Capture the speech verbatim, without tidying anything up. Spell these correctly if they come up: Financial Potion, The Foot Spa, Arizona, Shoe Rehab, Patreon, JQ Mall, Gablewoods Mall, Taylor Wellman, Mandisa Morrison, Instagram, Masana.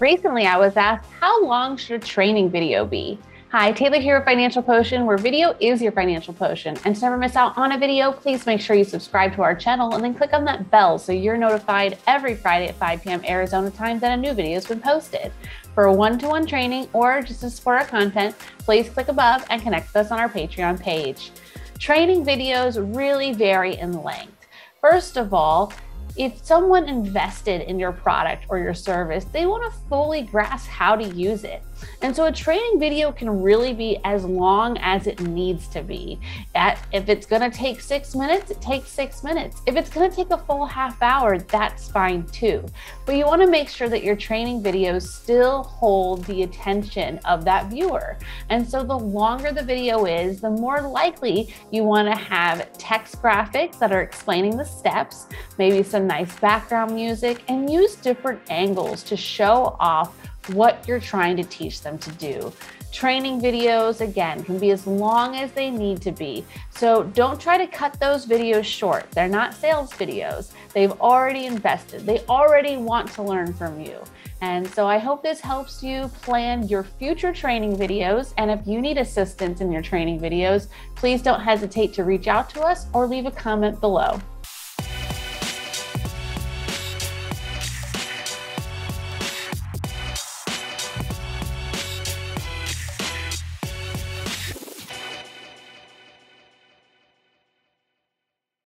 Recently, I was asked, how long should a training video be? Hi, Taylor here with Financial Potion, where video is your financial potion. And to never miss out on a video, please make sure you subscribe to our channel and then click on that bell so you're notified every Friday at five p m Arizona time that a new video has been posted. For one-to-one training or just to support our content, please click above and connect with us on our Patreon page. Training videos really vary in length. First of all, if someone invested in your product or your service, they want to fully grasp how to use it. And so a training video can really be as long as it needs to be. That if it's going to take six minutes, it takes six minutes. If it's going to take a full half hour, that's fine too. But you want to make sure that your training videos still hold the attention of that viewer. And so the longer the video is, the more likely you want to have text graphics that are explaining the steps, maybe some nice background music, and use different angles to show off what you're trying to teach them to do. Training videos, again, can be as long as they need to be. So don't try to cut those videos short. They're not sales videos. They've already invested. They already want to learn from you. And so I hope this helps you plan your future training videos. And if you need assistance in your training videos, please don't hesitate to reach out to us or leave a comment below.